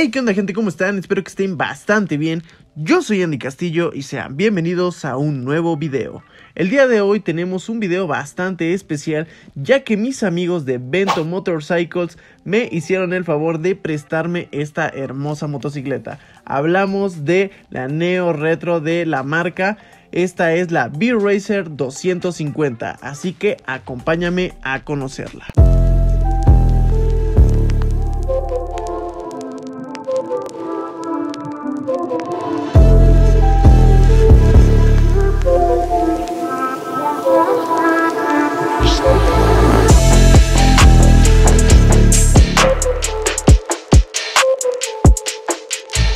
Hey, ¿qué onda, gente? ¿Cómo están? Espero que estén bastante bien. Yo soy Andy Castillo y sean bienvenidos a un nuevo video. El día de hoy tenemos un video bastante especial, ya que mis amigos de Vento Motorcycles me hicieron el favor de prestarme esta hermosa motocicleta. Hablamos de la Neo Retro de la marca. Esta es la V Racer 250, así que acompáñame a conocerla.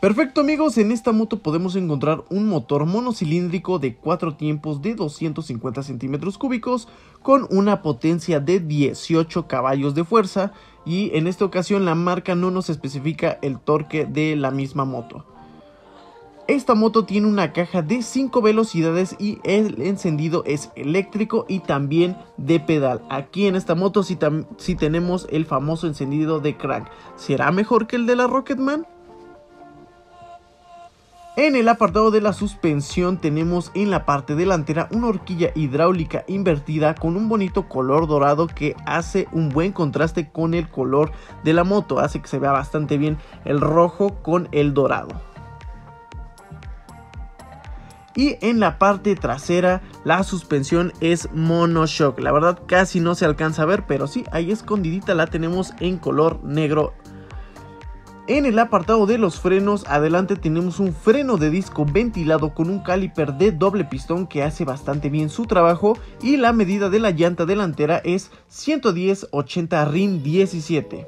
Perfecto, amigos, en esta moto podemos encontrar un motor monocilíndrico de 4 tiempos de 250 centímetros cúbicos con una potencia de 18 caballos de fuerza, y en esta ocasión la marca no nos especifica el torque de la misma moto. Esta moto tiene una caja de 5 velocidades y el encendido es eléctrico y también de pedal. Aquí en esta moto sí tenemos el famoso encendido de crank. ¿Será mejor que el de la Rocketman? En el apartado de la suspensión tenemos en la parte delantera una horquilla hidráulica invertida con un bonito color dorado que hace un buen contraste con el color de la moto, hace que se vea bastante bien el rojo con el dorado. Y en la parte trasera la suspensión es monoshock, la verdad casi no se alcanza a ver, pero sí ahí escondidita la tenemos en color negro. En el apartado de los frenos, adelante tenemos un freno de disco ventilado con un caliper de doble pistón que hace bastante bien su trabajo, y la medida de la llanta delantera es 110/80 rim 17.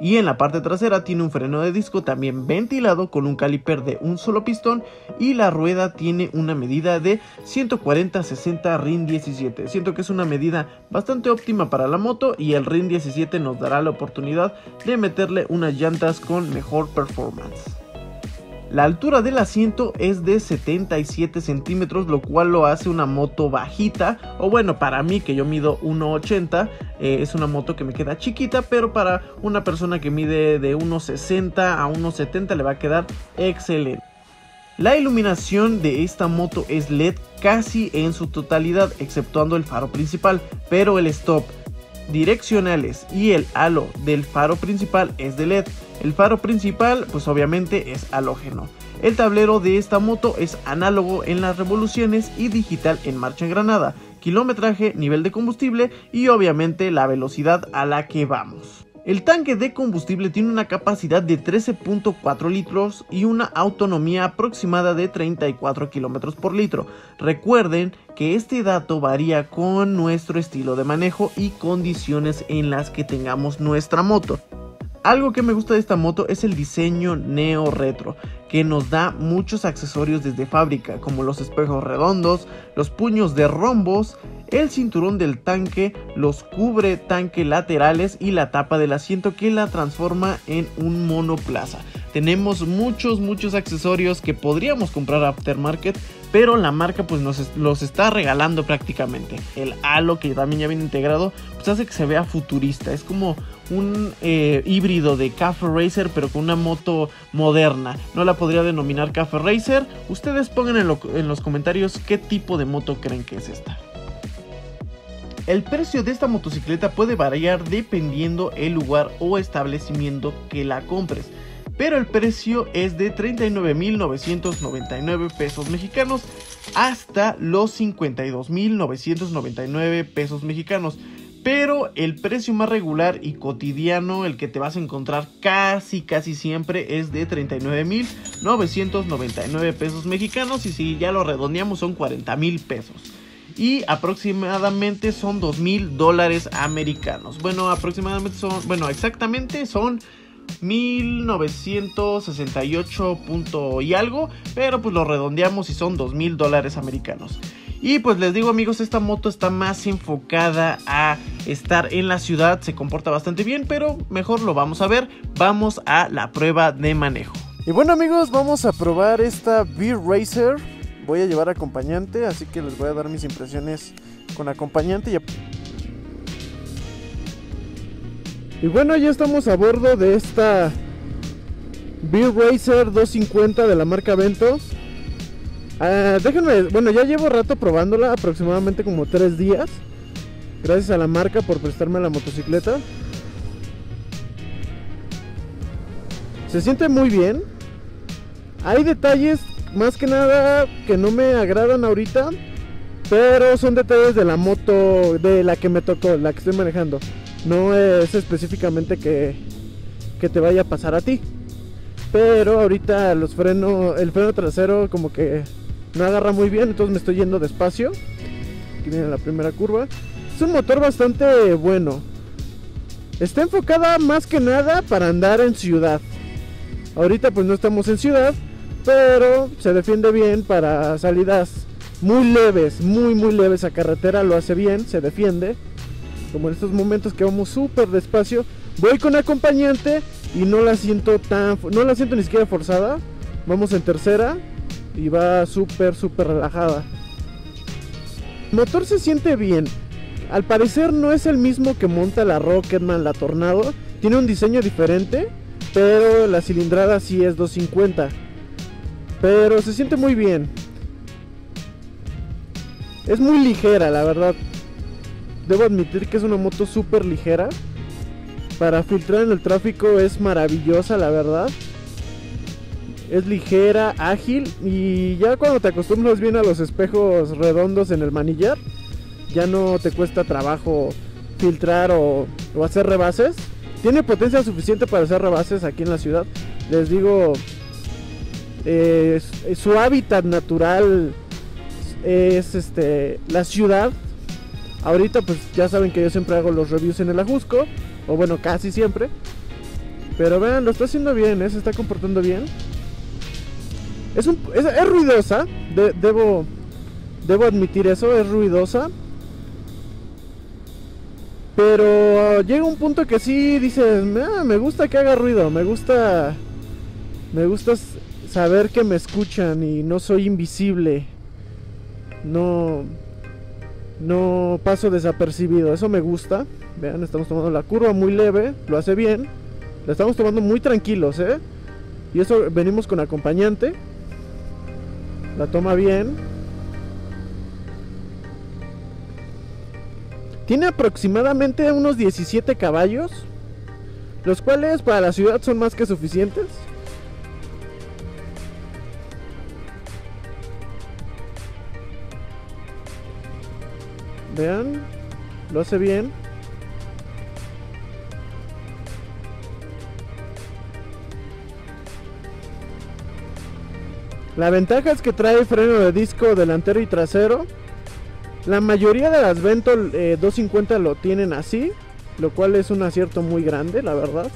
Y en la parte trasera tiene un freno de disco también ventilado con un caliper de un solo pistón, y la rueda tiene una medida de 140/60 rim 17. Siento que es una medida bastante óptima para la moto, y el rim 17 nos dará la oportunidad de meterle unas llantas con mejor performance. La altura del asiento es de 77 centímetros, lo cual lo hace una moto bajita, o bueno, para mí que yo mido 1.80, es una moto que me queda chiquita, pero para una persona que mide de 1.60 a 1.70 le va a quedar excelente. La iluminación de esta moto es LED casi en su totalidad, exceptuando el faro principal, pero el stop, direccionales y el halo del faro principal es de LED. El faro principal pues obviamente es halógeno. El tablero de esta moto es análogo en las revoluciones y digital en marcha engranada, kilometraje, nivel de combustible y obviamente la velocidad a la que vamos. El tanque de combustible tiene una capacidad de 13.4 litros y una autonomía aproximada de 34 kilómetros por litro. Recuerden que este dato varía con nuestro estilo de manejo y condiciones en las que tengamos nuestra moto. Algo que me gusta de esta moto es el diseño Neo Retro, que nos da muchos accesorios desde fábrica, como los espejos redondos, los puños de rombos, el cinturón del tanque, los cubre tanque laterales y la tapa del asiento que la transforma en un monoplaza. Tenemos muchos accesorios que podríamos comprar aftermarket, pero la marca pues nos los está regalando prácticamente. El halo, que también ya viene integrado, pues hace que se vea futurista. Es como un híbrido de Cafe Racer, pero con una moto moderna. No la podría denominar Cafe Racer. Ustedes pongan en los comentarios qué tipo de moto creen que es esta. El precio de esta motocicleta puede variar dependiendo el lugar o establecimiento que la compres, pero el precio es de 39.999 pesos mexicanos hasta los 52.999 pesos mexicanos. Pero el precio más regular y cotidiano, el que te vas a encontrar casi siempre, es de 39.999 pesos mexicanos, y si ya lo redondeamos son 40.000 pesos. Y aproximadamente son $2,000 americanos. Bueno, exactamente son 1968 punto y algo, pero pues lo redondeamos y son $2000 americanos. Y pues les digo, amigos, esta moto está más enfocada a estar en la ciudad, se comporta bastante bien, pero mejor lo vamos a ver. Vamos a la prueba de manejo. Y bueno, amigos, vamos a probar esta V Racer. Voy a llevar acompañante, así que les voy a dar mis impresiones con acompañante. Y bueno, ya estamos a bordo de esta V Racer 250 de la marca Vento. Déjenme, bueno, ya llevo rato probándola, aproximadamente como 3 días. Gracias a la marca por prestarme la motocicleta. Se siente muy bien. Hay detalles, más que nada, que no me agradan ahorita, pero son detalles de la moto, de la que me tocó, la que estoy manejando. No es específicamente que te vaya a pasar a ti. Pero ahorita los frenos, el freno trasero como que no agarra muy bien, entonces me estoy yendo despacio. Aquí viene la primera curva. Es un motor bastante bueno. Está enfocada más que nada para andar en ciudad. Ahorita pues no estamos en ciudad, pero se defiende bien para salidas muy leves, muy leves a carretera. Lo hace bien, se defiende. Como en estos momentos que vamos súper despacio. Voy con acompañante y no la siento tan, no la siento ni siquiera forzada. Vamos en tercera y va súper relajada. El motor se siente bien. Al parecer no es el mismo que monta la Rocketman, la Tornado. Tiene un diseño diferente, pero la cilindrada sí es 250. Pero se siente muy bien. Es muy ligera, la verdad. Debo admitir que es una moto súper ligera. Para filtrar en el tráfico es maravillosa, la verdad. Es ligera, ágil. Y ya cuando te acostumbras bien a los espejos redondos en el manillar, ya no te cuesta trabajo filtrar o hacer rebases. Tiene potencia suficiente para hacer rebases aquí en la ciudad. Les digo, su hábitat natural es la ciudad. Ahorita pues ya saben que yo siempre hago los reviews en el Ajusco, o bueno, casi siempre. Pero vean, lo está haciendo bien, se está comportando bien. Es ruidosa, debo admitir eso, es ruidosa. Pero llega un punto que sí dices, me gusta que haga ruido, me gusta saber que me escuchan y no soy invisible. No paso desapercibido, eso me gusta. Vean, estamos tomando la curva muy leve, lo hace bien. La estamos tomando muy tranquilos, y eso, venimos con acompañante. La toma bien. Tiene aproximadamente unos 17 caballos, los cuales para la ciudad son más que suficientes. Vean, lo hace bien. La ventaja es que trae freno de disco delantero y trasero. La mayoría de las Vento 250 lo tienen así, lo cual es un acierto muy grande, la verdad.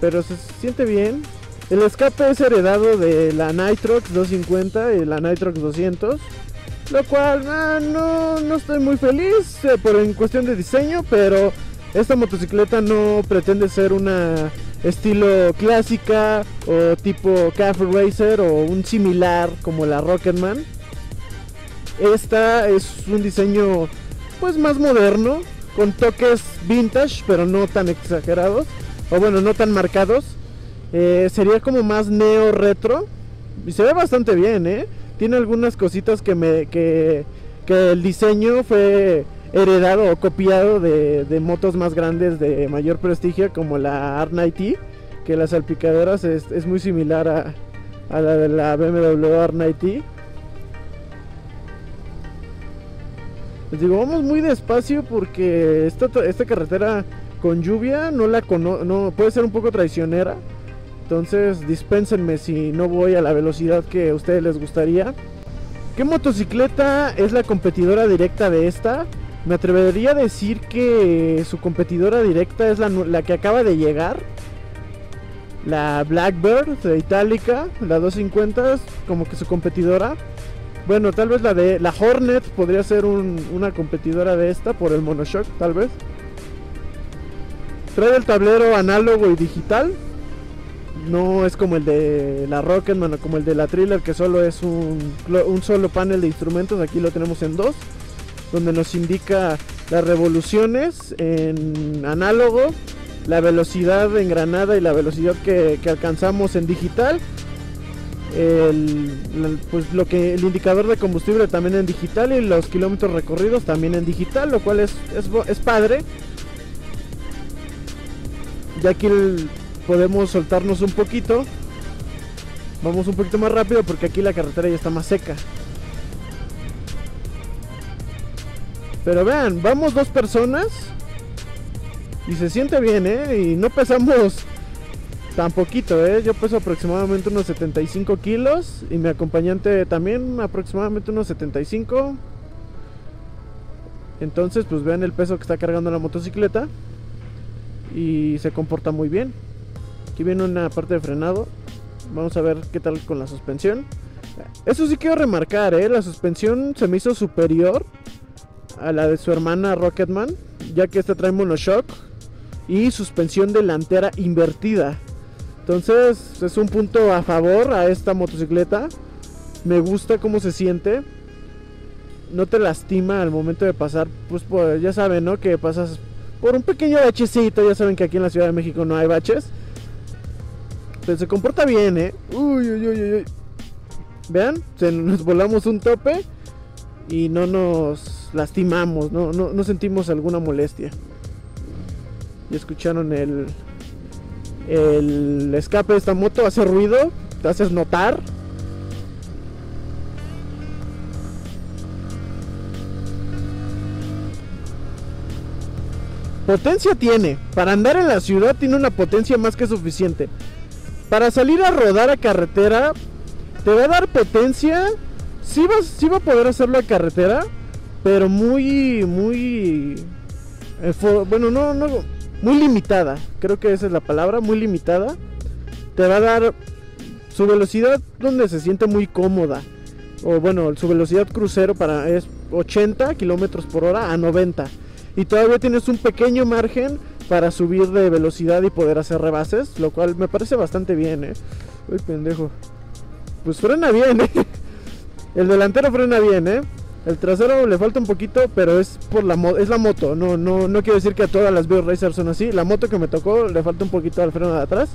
Pero se siente bien. El escape es heredado de la Nitrox 250 y la Nitrox 200. Lo cual no estoy muy feliz en cuestión de diseño, pero esta motocicleta no pretende ser una estilo clásica o tipo Cafe Racer o un similar como la Rocketman. Esta es un diseño pues más moderno, con toques vintage, pero no tan exagerados, o bueno, no tan marcados. Sería como más Neo Retro y se ve bastante bien, Tiene algunas cositas que el diseño fue heredado o copiado de motos más grandes de mayor prestigio, como la R90, que las salpicaderas es muy similar a la de la BMW R90. Les digo, vamos muy despacio porque esta carretera con lluvia no puede ser un poco traicionera. Entonces dispénsenme si no voy a la velocidad que a ustedes les gustaría. ¿Qué motocicleta es la competidora directa de esta? Me atrevería a decir que su competidora directa es la que acaba de llegar, la Blackbird de Itálica, la 250 es como que su competidora. Bueno, tal vez la de la Hornet podría ser una competidora de esta por el monoshock, tal vez. Trae el tablero análogo y digital. No es como el de la Rocketman o como el de la Thriller, que solo es un solo panel de instrumentos. Aquí lo tenemos en dos, donde nos indica las revoluciones en análogo, la velocidad engranada y la velocidad que alcanzamos en digital. El indicador de combustible también en digital, y los kilómetros recorridos también en digital, lo cual es padre, ya que podemos soltarnos un poquito. Vamos un poquito más rápido porque aquí la carretera ya está más seca, pero vean, vamos dos personas y se siente bien, y no pesamos tan poquito, yo peso aproximadamente unos 75 kilos y mi acompañante también aproximadamente unos 75. Entonces pues vean el peso que está cargando la motocicleta y se comporta muy bien. Aquí viene una parte de frenado, vamos a ver qué tal con la suspensión. Eso sí quiero remarcar, la suspensión se me hizo superior a la de su hermana Rocketman, ya que esta trae monoshock y suspensión delantera invertida. Entonces es un punto a favor a esta motocicleta. Me gusta cómo se siente. No te lastima al momento de pasar. Pues ya saben, ¿no? Que pasas por un pequeño bachecito. Ya saben que aquí en la Ciudad de México no hay baches. Pero se comporta bien, Uy. Vean, nos volamos un tope y no nos lastimamos. No sentimos alguna molestia. Ya escucharon el escape de esta moto, hace ruido, te haces notar. Potencia tiene, para andar en la ciudad tiene una potencia más que suficiente. Para salir a rodar a carretera, te va a dar potencia. Sí va a poder hacerlo a carretera, pero muy limitada, creo que esa es la palabra, muy limitada. Te va a dar su velocidad donde se siente muy cómoda, o bueno, su velocidad crucero es 80 kilómetros por hora a 90, y todavía tienes un pequeño margen para subir de velocidad y poder hacer rebases, lo cual me parece bastante bien, Uy, pendejo. Pues frena bien, El delantero frena bien, El trasero le falta un poquito, pero es por la moto. No quiero decir que a todas las V Racer son así. La moto que me tocó le falta un poquito al freno de atrás.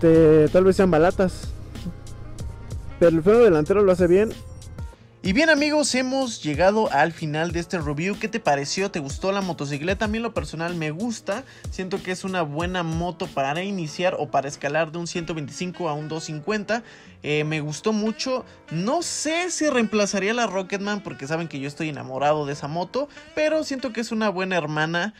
Tal vez sean balatas, pero el freno delantero lo hace bien. Y bien, amigos, hemos llegado al final de este review. ¿Qué te pareció? ¿Te gustó la motocicleta? A mí en lo personal me gusta. Siento que es una buena moto para iniciar o para escalar de un 125 a un 250. Me gustó mucho. No sé si reemplazaría la Rocketman porque saben que yo estoy enamorado de esa moto. Pero siento que es una buena hermana.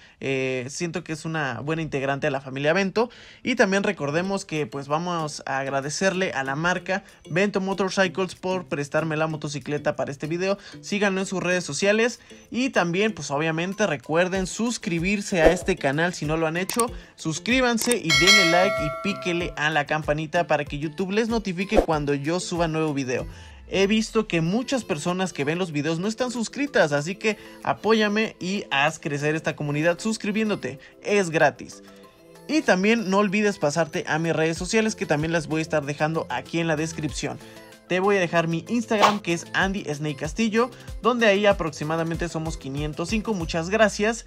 Siento que es una buena integrante de la familia Vento. Y también recordemos que pues vamos a agradecerle a la marca Vento Motorcycles por prestarme la motocicleta para este video. Síganlo en sus redes sociales y también pues obviamente recuerden suscribirse a este canal si no lo han hecho. Suscríbanse y denle like y píquele a la campanita para que YouTube les notifique cuando yo suba nuevo video. He visto que muchas personas que ven los videos no están suscritas, así que apóyame y haz crecer esta comunidad suscribiéndote, es gratis. Y también no olvides pasarte a mis redes sociales, que también las voy a estar dejando aquí en la descripción. Te voy a dejar mi Instagram, que es Andy Snake Castillo, donde ahí aproximadamente somos 505. Muchas gracias.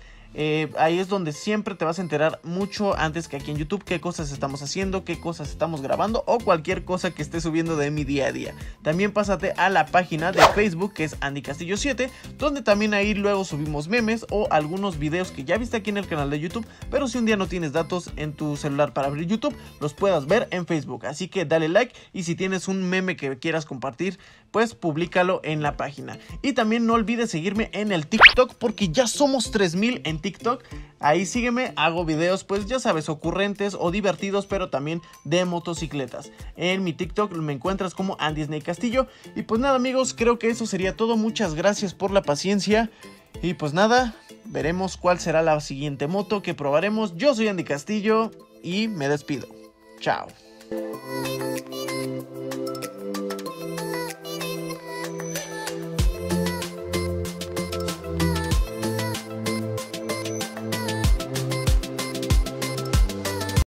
Ahí es donde siempre te vas a enterar mucho antes que aquí en YouTube qué cosas estamos haciendo, qué cosas estamos grabando o cualquier cosa que esté subiendo de mi día a día. También pásate a la página de Facebook, que es Andy Castillo 7, donde también ahí luego subimos memes o algunos videos que ya viste aquí en el canal de YouTube, pero si un día no tienes datos en tu celular para abrir YouTube, los puedas ver en Facebook. Así que dale like, y si tienes un meme que quieras compartir, pues públicalo en la página. Y también no olvides seguirme en el TikTok, porque ya somos 3000 en TikTok. Ahí sígueme, hago videos pues ya sabes, ocurrentes o divertidos, pero también de motocicletas. En mi TikTok me encuentras como Andy Snake Castillo. Y pues nada, amigos, creo que eso sería todo. Muchas gracias por la paciencia. Y pues nada, veremos cuál será la siguiente moto que probaremos. Yo soy Andy Castillo y me despido. Chao.